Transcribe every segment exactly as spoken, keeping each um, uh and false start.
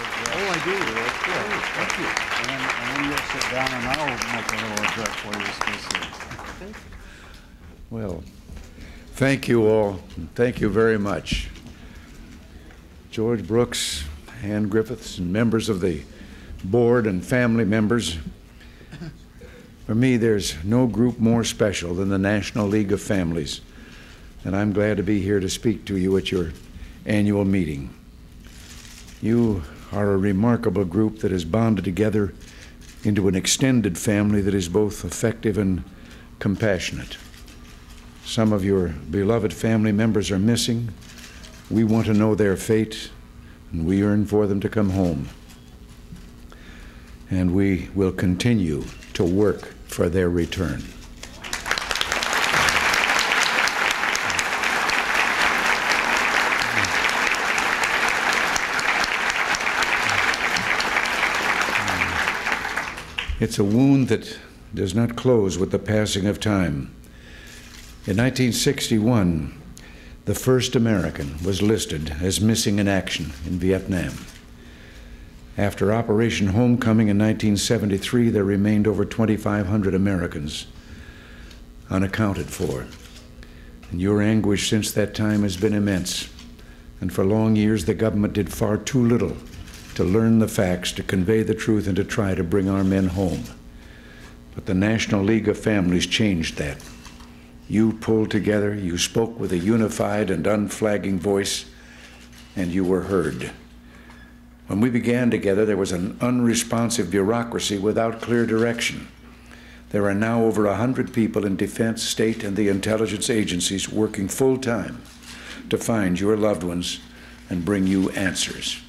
Oh, I do. That's good. Oh, thank you. And, and then you'll sit down and I'll make a little address for you specifically. Well, thank you all. Thank you very much. George Brooks, Ann Griffiths, and members of the board and family members. For me, there's no group more special than the National League of Families, and I'm glad to be here to speak to you at your annual meeting. You are a remarkable group that is bonded together into an extended family that is both effective and compassionate. Some of your beloved family members are missing. We want to know their fate, and we yearn for them to come home. And we will continue to work for their return. It's a wound that does not close with the passing of time. In nineteen sixty-one, the first American was listed as missing in action in Vietnam. After Operation Homecoming in nineteen seventy-three, there remained over twenty-five hundred Americans unaccounted for. And your anguish since that time has been immense. And for long years, the government did far too little to learn the facts, to convey the truth, and to try to bring our men home. But the National League of Families changed that. You pulled together, you spoke with a unified and unflagging voice, and you were heard. When we began together, there was an unresponsive bureaucracy without clear direction. There are now over one hundred people in defense, state, and the intelligence agencies working full-time to find your loved ones and bring you answers.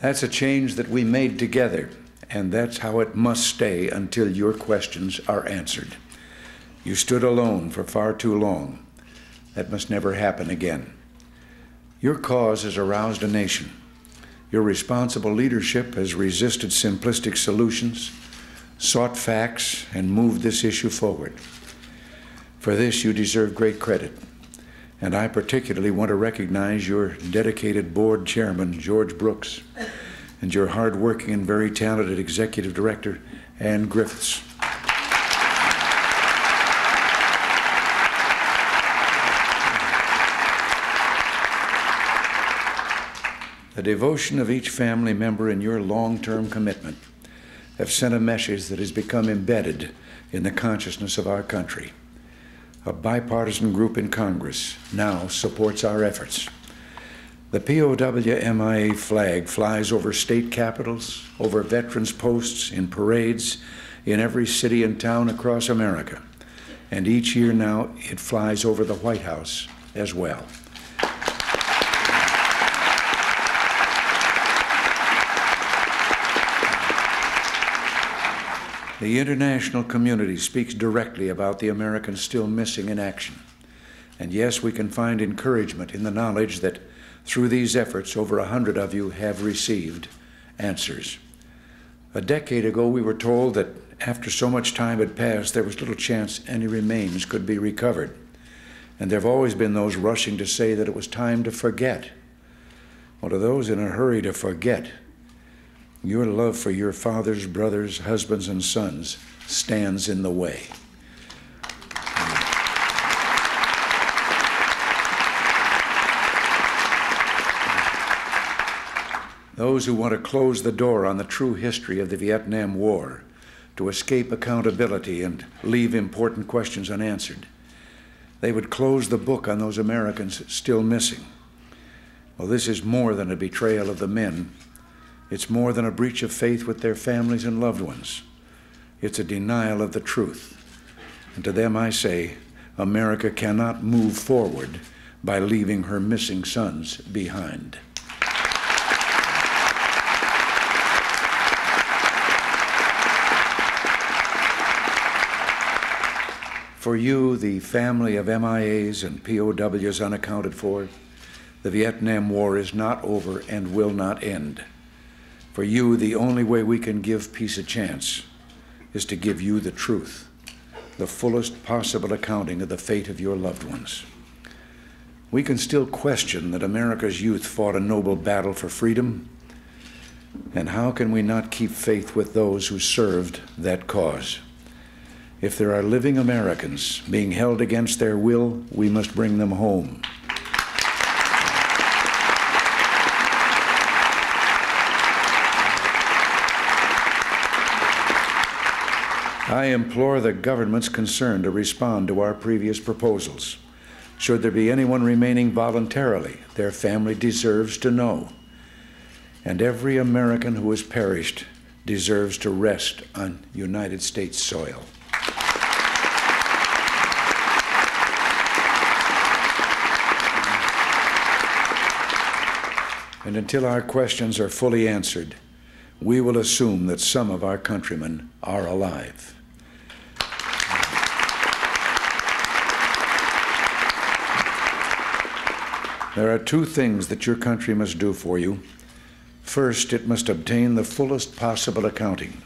That's a change that we made together, and that's how it must stay until your questions are answered. You stood alone for far too long. That must never happen again. Your cause has aroused a nation. Your responsible leadership has resisted simplistic solutions, sought facts, and moved this issue forward. For this, you deserve great credit. And I particularly want to recognize your dedicated board chairman, George Brooks, and your hard-working and very talented executive director, Ann Griffiths. The devotion of each family member and your long-term commitment have sent a message that has become embedded in the consciousness of our country. A bipartisan group in Congress now supports our efforts. The P O W M I A flag flies over state capitals, over veterans' posts, in parades, in every city and town across America. And each year now, it flies over the White House as well. The international community speaks directly about the Americans still missing in action. And yes, we can find encouragement in the knowledge that through these efforts, over a hundred of you have received answers. A decade ago, we were told that after so much time had passed, there was little chance any remains could be recovered. And there have always been those rushing to say that it was time to forget. Well, to those in a hurry to forget, your love for your fathers, brothers, husbands, and sons stands in the way. Those who want to close the door on the true history of the Vietnam War, to escape accountability and leave important questions unanswered, they would close the book on those Americans still missing. Well, this is more than a betrayal of the men. It's more than a breach of faith with their families and loved ones. It's a denial of the truth. And to them I say, America cannot move forward by leaving her missing sons behind. For you, the family of M I As and P O Ws unaccounted for, the Vietnam War is not over and will not end. For you, the only way we can give peace a chance is to give you the truth, the fullest possible accounting of the fate of your loved ones. We can still question that America's youth fought a noble battle for freedom, and how can we not keep faith with those who served that cause? If there are living Americans being held against their will, we must bring them home. I implore the governments concerned to respond to our previous proposals. Should there be anyone remaining voluntarily, their family deserves to know. And every American who has perished deserves to rest on United States soil. And until our questions are fully answered, we will assume that some of our countrymen are alive. There are two things that your country must do for you. First, it must obtain the fullest possible accounting.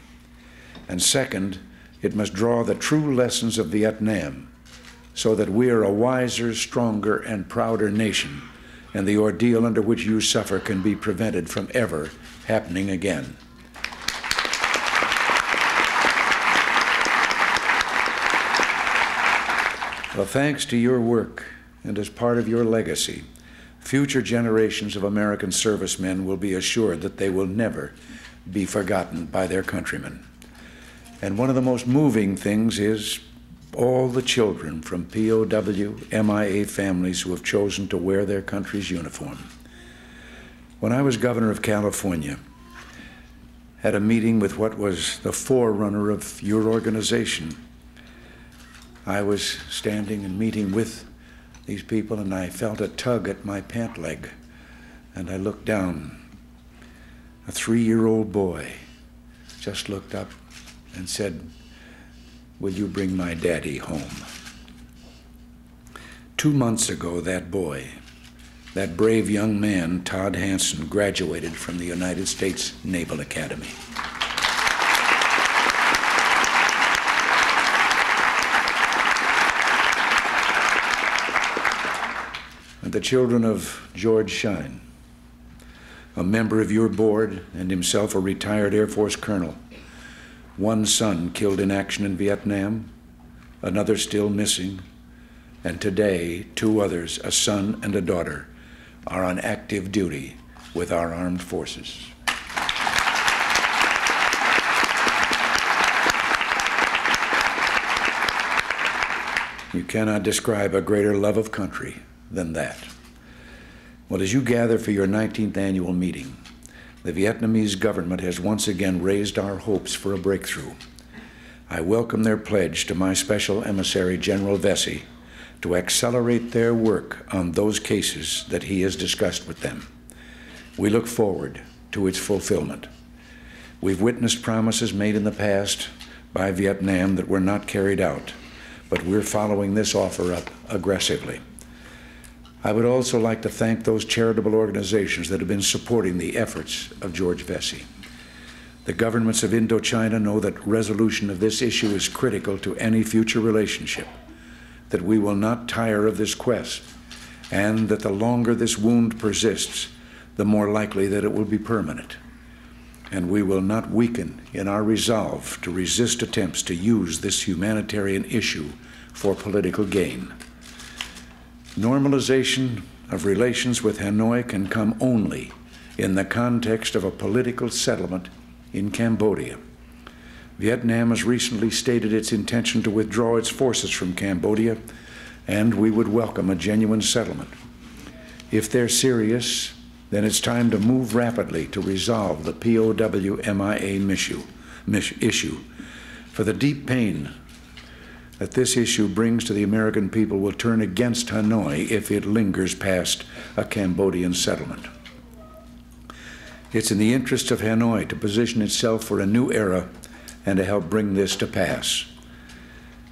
And second, it must draw the true lessons of Vietnam so that we are a wiser, stronger, and prouder nation, and the ordeal under which you suffer can be prevented from ever happening again. Well, thanks to your work and as part of your legacy, future generations of American servicemen will be assured that they will never be forgotten by their countrymen. And one of the most moving things is all the children from P O W M I A families who have chosen to wear their country's uniform. When I was governor of California, I had a meeting with what was the forerunner of your organization. I was standing and meeting with these people, and I felt a tug at my pant leg, and I looked down. A three-year-old boy just looked up and said, "Will you bring my daddy home?" Two months ago, that boy, that brave young man, Todd Hansen, graduated from the United States Naval Academy. And the children of George Shine, a member of your board and himself a retired Air Force colonel, one son killed in action in Vietnam, another still missing, and today two others, a son and a daughter, are on active duty with our armed forces. You cannot describe a greater love of country than that. Well, as you gather for your nineteenth annual meeting, the Vietnamese government has once again raised our hopes for a breakthrough. I welcome their pledge to my special emissary, General Vessey, to accelerate their work on those cases that he has discussed with them. We look forward to its fulfillment. We've witnessed promises made in the past by Vietnam that were not carried out, but we're following this offer up aggressively. I would also like to thank those charitable organizations that have been supporting the efforts of George Vessey. The governments of Indochina know that resolution of this issue is critical to any future relationship, that we will not tire of this quest, and that the longer this wound persists, the more likely that it will be permanent. And we will not weaken in our resolve to resist attempts to use this humanitarian issue for political gain. Normalization of relations with Hanoi can come only in the context of a political settlement in Cambodia. Vietnam has recently stated its intention to withdraw its forces from Cambodia, and we would welcome a genuine settlement. If they're serious, then it's time to move rapidly to resolve the P O W M I A issue, for the deep pain that this issue brings to the American people will turn against Hanoi if it lingers past a Cambodian settlement. It's in the interest of Hanoi to position itself for a new era and to help bring this to pass.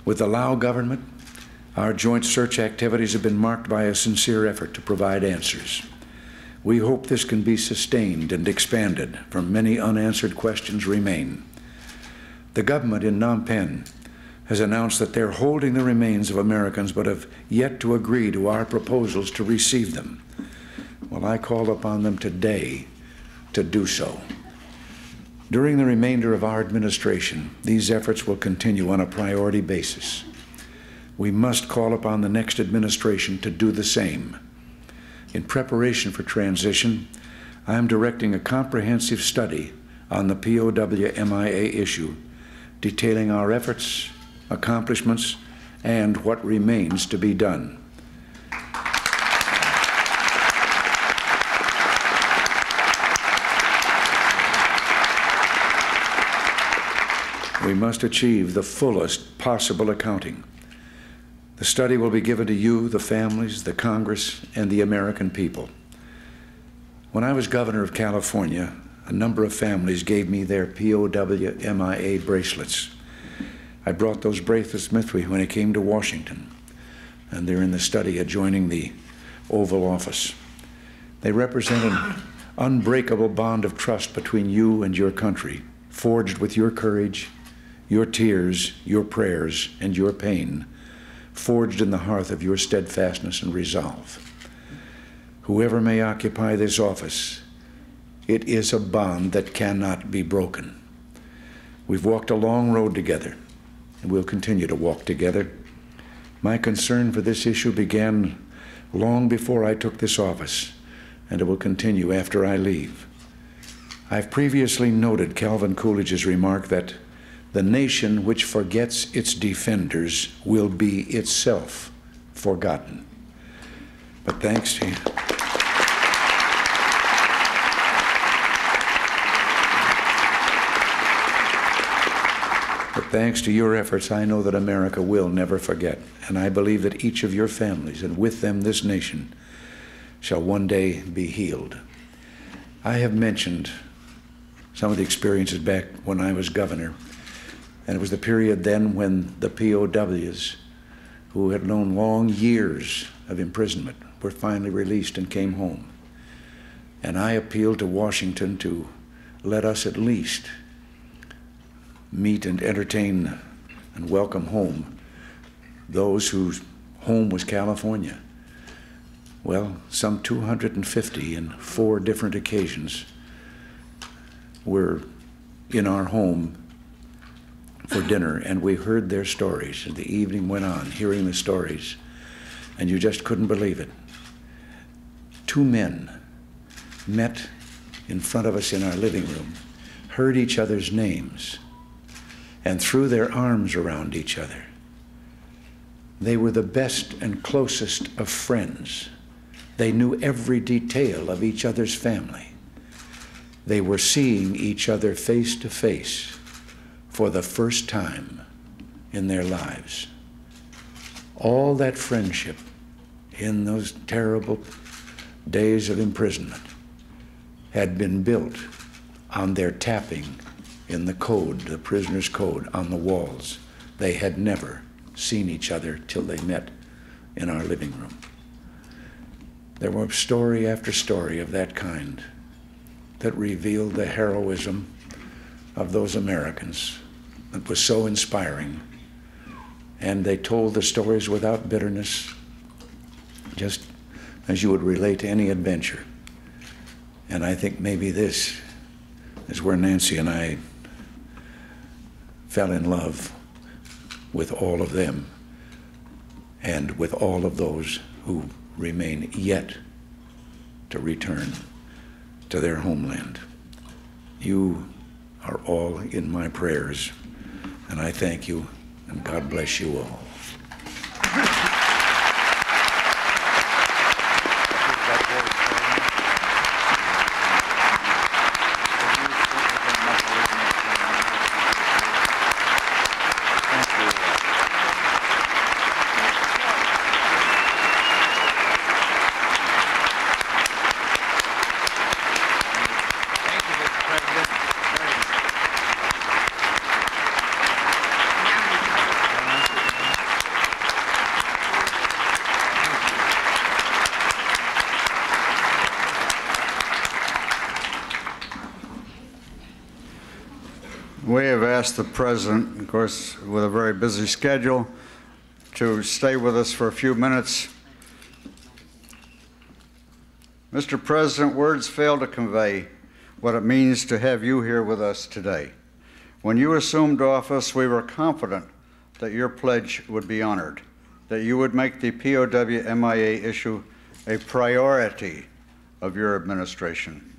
With the Lao government, our joint search activities have been marked by a sincere effort to provide answers. We hope this can be sustained and expanded, for many unanswered questions remain. The government in Phnom Penh has announced that they're holding the remains of Americans but have yet to agree to our proposals to receive them. Well, I call upon them today to do so. During the remainder of our administration, these efforts will continue on a priority basis. We must call upon the next administration to do the same. In preparation for transition, I am directing a comprehensive study on the P O W M I A issue, detailing our efforts, accomplishments, and what remains to be done. We must achieve the fullest possible accounting. The study will be given to you, the families, the Congress, and the American people. When I was governor of California, a number of families gave me their P O W M I A bracelets. I brought those bracelets with me when I came to Washington, and they're in the study adjoining the Oval Office. They represent an unbreakable bond of trust between you and your country, forged with your courage, your tears, your prayers, and your pain, forged in the hearth of your steadfastness and resolve. Whoever may occupy this office, it is a bond that cannot be broken. We've walked a long road together, and we'll continue to walk together. My concern for this issue began long before I took this office, and it will continue after I leave. I've previously noted Calvin Coolidge's remark that the nation which forgets its defenders will be itself forgotten. But thanks to you. But thanks to your efforts, I know that America will never forget, and I believe that each of your families, and with them this nation, shall one day be healed. I have mentioned some of the experiences back when I was governor, and it was the period then when the P O Ws, who had known long years of imprisonment, were finally released and came home. And I appealed to Washington to let us at least meet and entertain and welcome home those whose home was California. Well, some two hundred fifty in four different occasions were in our home for dinner, and we heard their stories, and the evening went on hearing the stories, and you just couldn't believe it. Two men met in front of us in our living room, heard each other's names, and threw their arms around each other. They were the best and closest of friends. They knew every detail of each other's family. They were seeing each other face to face for the first time in their lives. All that friendship in those terrible days of imprisonment had been built on their tapping in the code, the prisoner's code, on the walls. They had never seen each other till they met in our living room. There were story after story of that kind that revealed the heroism of those Americans. It was so inspiring. And they told the stories without bitterness, just as you would relate to any adventure. And I think maybe this is where Nancy and I fell in love with all of them and with all of those who remain yet to return to their homeland. You are all in my prayers, and I thank you, and God bless you all. asked the president, of course, with a very busy schedule, to stay with us for a few minutes. Mister President, words fail to convey what it means to have you here with us today. When you assumed office, we were confident that your pledge would be honored, that you would make the P O W M I A issue a priority of your administration.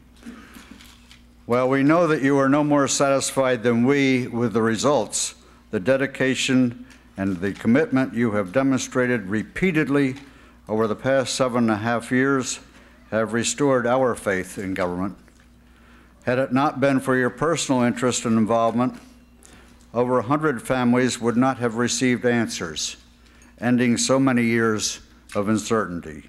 Well, we know that you are no more satisfied than we with the results, the dedication and the commitment you have demonstrated repeatedly over the past seven and a half years have restored our faith in government. Had it not been for your personal interest and involvement, over a hundred families would not have received answers, ending so many years of uncertainty.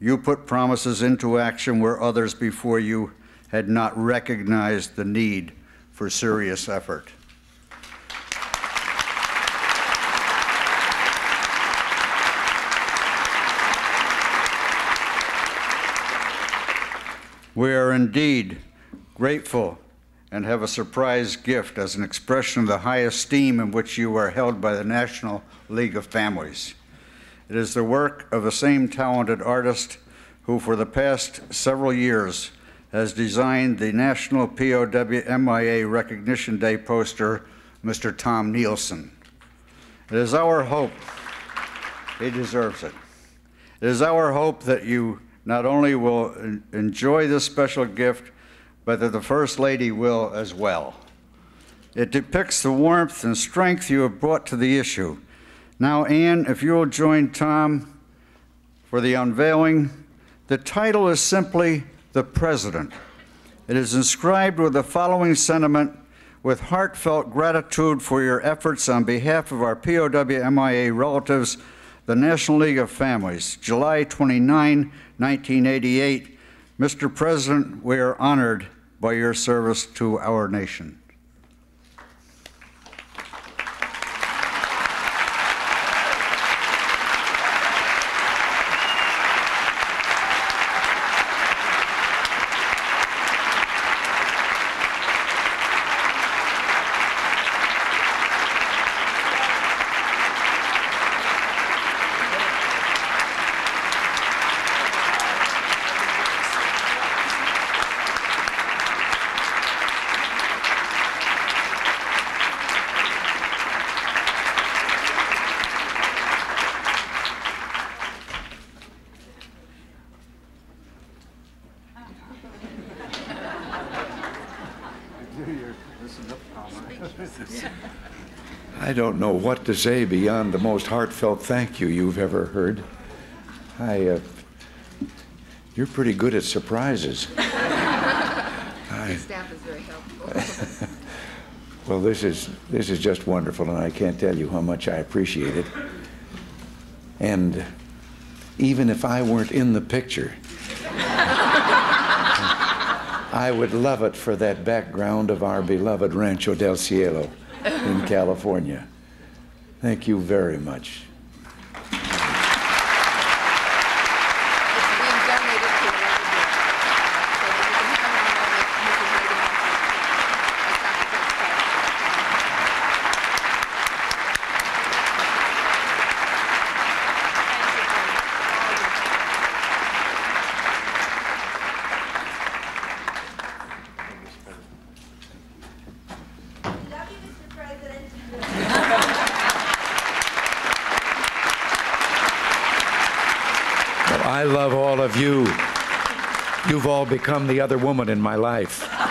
You put promises into action where others before you had not recognized the need for serious effort. We are indeed grateful and have a surprise gift as an expression of the high esteem in which you are held by the National League of Families. It is the work of the same talented artist who for the past several years has designed the National P O W M I A Recognition Day poster, Mister Tom Nielsen. It is our hope, he deserves it. It is our hope that you not only will enjoy this special gift, but that the First Lady will as well. It depicts the warmth and strength you have brought to the issue. Now, Anne, if you will join Tom for the unveiling. The title is simply The President. It is inscribed with the following sentiment: with heartfelt gratitude for your efforts on behalf of our P O W M I A relatives, the National League of Families, July twenty-ninth, nineteen eighty-eight. Mister President, we are honored by your service to our nation. I don't know what to say beyond the most heartfelt thank you you've ever heard. I, uh, you're pretty good at surprises. I, staff is very helpful. Well, this is this is just wonderful, and I can't tell you how much I appreciate it. And even if I weren't in the picture, I would love it for that background of our beloved Rancho del Cielo in California. Thank you very much. Become the other woman in my life.